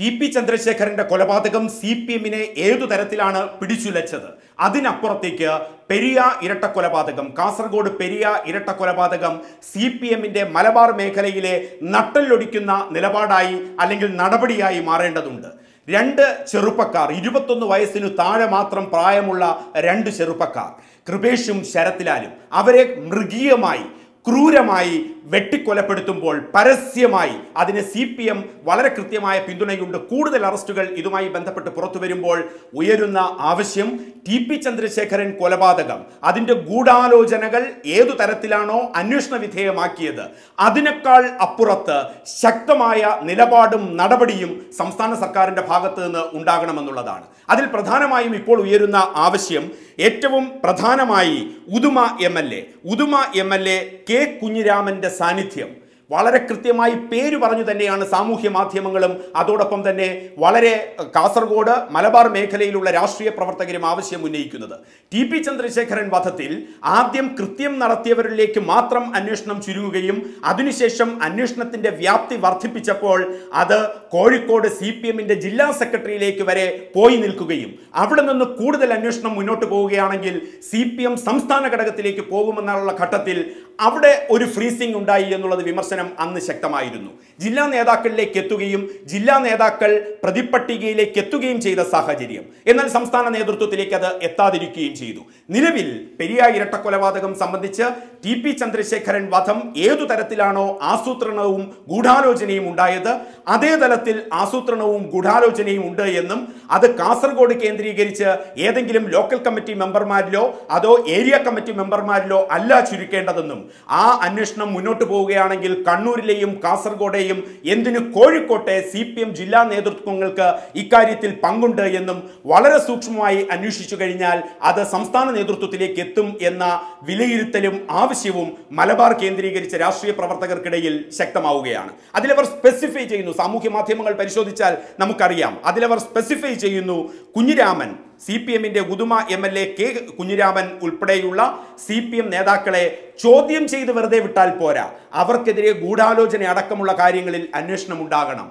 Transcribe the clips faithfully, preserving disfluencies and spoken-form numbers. T P Chandrasekharinte കൊലപാതകം C P M-നെ ഏതു തരത്തിലാണ് പിടിച്ചുലച്ചത്? അതിനപ്പുറത്തേക്ക് പെരിയ ഇരട്ടക്കൊലപാതകം, കാസർഗോഡ് പെരിയ ഇരട്ടക്കൊലപാതകം C P M-ന്റെ മലബാർ മേഖലയിലെ നട്ടലൊടിക്കുന്ന നിലപാടായി അല്ലെങ്കിൽ നടപടിയായി മാറേണ്ടതുണ്ട്. രണ്ട് ചെറുപ്പക്കാർ ഇരുപത്തൊന്ന് വയസ്സിനു താഴെ മാത്രം പ്രായമുള്ള രണ്ട് ചെറുപ്പക്കാർ കൃപേഷും ശരത്ലാലും അവരെ മൃഗീയമായി ക്രൂരമായി വെട്ടിക്കൊലപ്പെടുത്തുമ്പോൾ പരസ്യമായി അതിനെ C P M വളരെ കൃത്യമായ പിന്തുണയുണ്ട്. കൂടുതൽ അറസ്റ്റുകൾ ഇതുമായി ബന്ധപ്പെട്ട് പുറത്തു വരുമ്പോൾ ഉയരുന്ന ആവശ്യം T P ചന്ദ്രശേഖരൻ കൊലപാതകം അതിൻ്റെ ഗൂഢാലോചനകൾ ഏതു തരത്തിലാണോ അന്വേഷണ വിധേയമാക്കിയത് അതിനേക്കാൾ അപ്പുറത്ത് ശക്തമായ നിലപാടും നടപടിയും സംസ്ഥാന സർക്കാരിൻ്റെ ഭാഗത്ത് നിന്ന് ഉണ്ടാകണമെന്നുള്ളതാണ്. അതിൽ പ്രധാനമായും ഇപ്പോൾ ഉയരുന്ന ആവശ്യം ഏറ്റവും പ്രധാനമായി ഉദുമ എം എൽ എ ഉദുമ എം എൽ എ കെ കുഞ്ഞിരാമൻ്റെ സാന്നിധ്യം വളരെ കൃത്യമായി പേര് പറഞ്ഞു തന്നെയാണ് സാമൂഹ്യ മാധ്യമങ്ങളും അതോടൊപ്പം തന്നെ വളരെ കാസർഗോഡ് മലബാർ മേഖലയിലുള്ള രാഷ്ട്രീയ പ്രവർത്തകരും ആവശ്യം ഉന്നയിക്കുന്നത്. ടി പി ചന്ദ്രശേഖരൻ വധത്തിൽ ആദ്യം കൃത്യം നടത്തിയവരിലേക്ക് മാത്രം അന്വേഷണം ചുരുങ്ങുകയും അതിനുശേഷം അന്വേഷണത്തിൻ്റെ വ്യാപ്തി വർദ്ധിപ്പിച്ചപ്പോൾ അത് കോഴിക്കോട് സി പി എമ്മിൻ്റെ ജില്ലാ സെക്രട്ടറിയിലേക്ക് വരെ പോയി നിൽക്കുകയും അവിടെ നിന്ന് കൂടുതൽ അന്വേഷണം മുന്നോട്ട് പോവുകയാണെങ്കിൽ സി പി എം സംസ്ഥാന ഘടകത്തിലേക്ക് പോകുമെന്നുള്ള ഘട്ടത്തിൽ അവിടെ ഒരു ഫ്രീസിംഗ് ഉണ്ടായി എന്നുള്ളത് വിമർശനം അന്ന് ശക്തമായിരുന്നു. ജില്ലാ നേതാക്കളിലേക്ക് എത്തുകയും ജില്ലാ നേതാക്കൾ പ്രതിപട്ടികയിലേക്ക് എത്തുകയും ചെയ്ത സാഹചര്യം, എന്നാൽ സംസ്ഥാന നേതൃത്വത്തിലേക്ക് അത് എത്താതിരിക്കുകയും ചെയ്തു. നിലവിൽ പെരിയ ഇരട്ടക്കൊലപാതകം സംബന്ധിച്ച് ടി പി ചന്ദ്രശേഖരൻ വധം ഏതു തരത്തിലാണോ ആസൂത്രണവും ഗൂഢാലോചനയും ഉണ്ടായത് അതേ തലത്തിൽ ആസൂത്രണവും ഗൂഢാലോചനയും ഉണ്ട് എന്നും അത് കാസർഗോഡ് കേന്ദ്രീകരിച്ച് ഏതെങ്കിലും ലോക്കൽ കമ്മിറ്റി മെമ്പർമാരിലോ അതോ ഏരിയ കമ്മിറ്റി മെമ്പർമാരിലോ അല്ല ചുരുക്കേണ്ടതെന്നും ആ അന്വേഷണം മുന്നോട്ട് പോവുകയാണെങ്കിൽ കണ്ണൂരിലെയും കാസർഗോഡെയും എന്തിനു കോഴിക്കോട്ടെ സി പി എം ജില്ലാ നേതൃത്വങ്ങൾക്ക് ഇക്കാര്യത്തിൽ പങ്കുണ്ട് എന്നും വളരെ സൂക്ഷ്മമായി അന്വേഷിച്ചു കഴിഞ്ഞാൽ അത് സംസ്ഥാന നേതൃത്വത്തിലേക്ക് എത്തും എന്ന വിലയിരുത്തലും ആവശ്യവും മലബാർ കേന്ദ്രീകരിച്ച രാഷ്ട്രീയ പ്രവർത്തകർക്കിടയിൽ ശക്തമാവുകയാണ്. അതിലവർ സ്പെസിഫൈ ചെയ്യുന്നു, സാമൂഹ്യ മാധ്യമങ്ങൾ പരിശോധിച്ചാൽ നമുക്കറിയാം, അതിലവർ സ്പെസിഫൈ ചെയ്യുന്നു കുഞ്ഞിരാമൻ സി പി എമ്മിൻ്റെ ഉദുമ എം എൽ എ കെ കുഞ്ഞിരാമൻ ഉൾപ്പെടെയുള്ള സി പി എം നേതാക്കളെ ചോദ്യം ചെയ്ത് വെറുതെ വിട്ടാൽ പോരാ, അവർക്കെതിരെ ഗൂഢാലോചന അടക്കമുള്ള കാര്യങ്ങളിൽ അന്വേഷണം ഉണ്ടാകണം.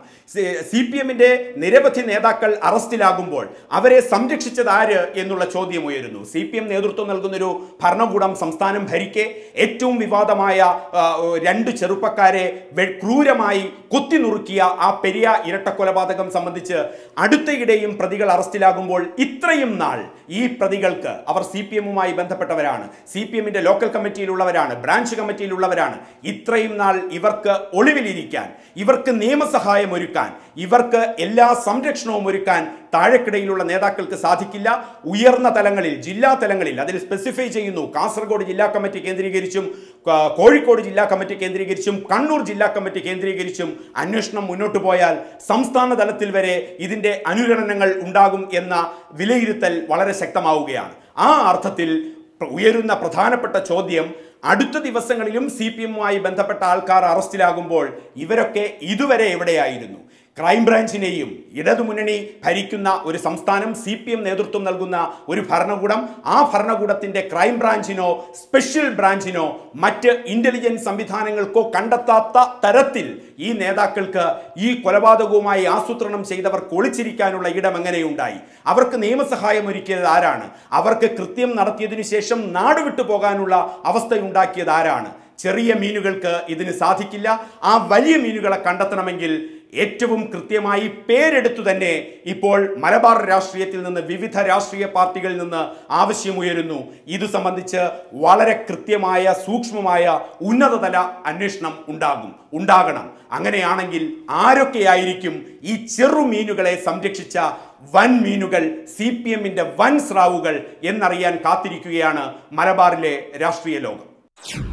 സി പി എമ്മിൻ്റെ നിരവധി നേതാക്കൾ അറസ്റ്റിലാകുമ്പോൾ അവരെ സംരക്ഷിച്ചത് ആര് എന്നുള്ള ചോദ്യം ഉയരുന്നു. സി പി എം നേതൃത്വം നൽകുന്നൊരു ഭരണകൂടം സംസ്ഥാനം ഭരിക്കെ ഏറ്റവും വിവാദമായ രണ്ട് ചെറുപ്പക്കാരെ ക്രൂരമായി കൊത്തിനുറുക്കിയ ആ പെരിയ ഇരട്ടക്കൊലപാതകം സംബന്ധിച്ച് അടുത്തയിടെയും പ്രതികൾ അറസ്റ്റിലാകുമ്പോൾ ഇത്ര നാൾ ഈ പ്രതികൾക്ക്, അവർ സി പി എമ്മുമായി ബന്ധപ്പെട്ടവരാണ്, സി പി എമ്മിൻ്റെ ലോക്കൽ കമ്മിറ്റിയിലുള്ളവരാണ്, ബ്രാഞ്ച് കമ്മിറ്റിയിലുള്ളവരാണ്, ഇത്രയും നാൾ ഇവർക്ക് ഒളിവിലിരിക്കാൻ, ഇവർക്ക് നിയമസഹായം ഒരുക്കാൻ, ഇവർക്ക് എല്ലാ സംരക്ഷണവും ഒരുക്കാൻ താഴെക്കിടയിലുള്ള നേതാക്കൾക്ക് സാധിക്കില്ല. ഉയർന്ന തലങ്ങളിൽ, ജില്ലാ തലങ്ങളിൽ, അതിൽ സ്പെസിഫൈ ചെയ്യുന്നു, കാസർഗോഡ് ജില്ലാ കമ്മിറ്റി കേന്ദ്രീകരിച്ചും കോഴിക്കോട് ജില്ലാ കമ്മിറ്റി കേന്ദ്രീകരിച്ചും കണ്ണൂർ ജില്ലാ കമ്മിറ്റി കേന്ദ്രീകരിച്ചും അന്വേഷണം മുന്നോട്ട് പോയാൽ സംസ്ഥാന തലത്തിൽ വരെ ഇതിൻ്റെ അനുരണനങ്ങൾ ഉണ്ടാകും എന്ന വിലയിരുത്തൽ വളരെ ശക്തമാവുകയാണ്. ആ അർത്ഥത്തിൽ ഉയരുന്ന പ്രധാനപ്പെട്ട ചോദ്യം, അടുത്ത ദിവസങ്ങളിലും സി പി എമ്മുമായി ബന്ധപ്പെട്ട ആൾക്കാർ അറസ്റ്റിലാകുമ്പോൾ ഇവരൊക്കെ ഇതുവരെ എവിടെയായിരുന്നു? ക്രൈംബ്രാഞ്ചിനെയും ഇടതുമുന്നണി ഭരിക്കുന്ന ഒരു സംസ്ഥാനം, സി പി എം നേതൃത്വം നൽകുന്ന ഒരു ഭരണകൂടം, ആ ഭരണകൂടത്തിൻ്റെ ക്രൈംബ്രാഞ്ചിനോ സ്പെഷ്യൽ ബ്രാഞ്ചിനോ മറ്റ് ഇൻ്റലിജൻസ് സംവിധാനങ്ങൾക്കോ കണ്ടെത്താത്ത തരത്തിൽ ഈ നേതാക്കൾക്ക്, ഈ കൊലപാതകവുമായി ആസൂത്രണം ചെയ്തവർക്ക് ഒളിച്ചിരിക്കാനുള്ള ഇടം എങ്ങനെയുണ്ടായി? അവർക്ക് നിയമസഹായം ഒരുക്കിയത് ആരാണ്? അവർക്ക് കൃത്യം നടത്തിയതിനു ശേഷം നാടുവിട്ടു പോകാനുള്ള അവസ്ഥയുണ്ടാക്കിയത് ആരാണ്? ചെറിയ മീനുകൾക്ക് ഇതിന് സാധിക്കില്ല. ആ വലിയ മീനുകളെ കണ്ടെത്തണമെങ്കിൽ ഏറ്റവും കൃത്യമായി പേരെടുത്തു തന്നെ ഇപ്പോൾ മലബാർ രാഷ്ട്രീയത്തിൽ നിന്ന്, വിവിധ രാഷ്ട്രീയ പാർട്ടികളിൽ നിന്ന് ആവശ്യമുയരുന്നു. ഇതു സംബന്ധിച്ച് വളരെ കൃത്യമായ സൂക്ഷ്മമായ ഉന്നതതല അന്വേഷണം ഉണ്ടാകും ഉണ്ടാകണം അങ്ങനെയാണെങ്കിൽ ആരൊക്കെയായിരിക്കും ഈ ചെറുമീനുകളെ സംരക്ഷിച്ച വൻ മീനുകൾ, സി പി എമ്മിൻ്റെ വൻ സ്രാവുകൾ എന്നറിയാൻ കാത്തിരിക്കുകയാണ് മലബാറിലെ രാഷ്ട്രീയ ലോകം.